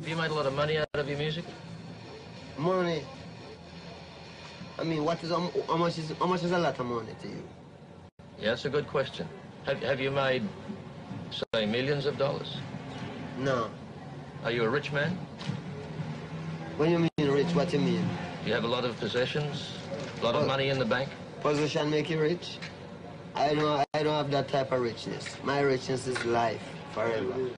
Have you made a lot of money out of your music? Money? I mean, how much is a lot of money to you? Yeah, that's a good question. Have you made, say, millions of dollars? No. Are you a rich man? What do you mean rich? What do you mean? Do you have a lot of possessions? A lot of money in the bank? Possession make you rich? I don't have that type of richness. My richness is life, forever.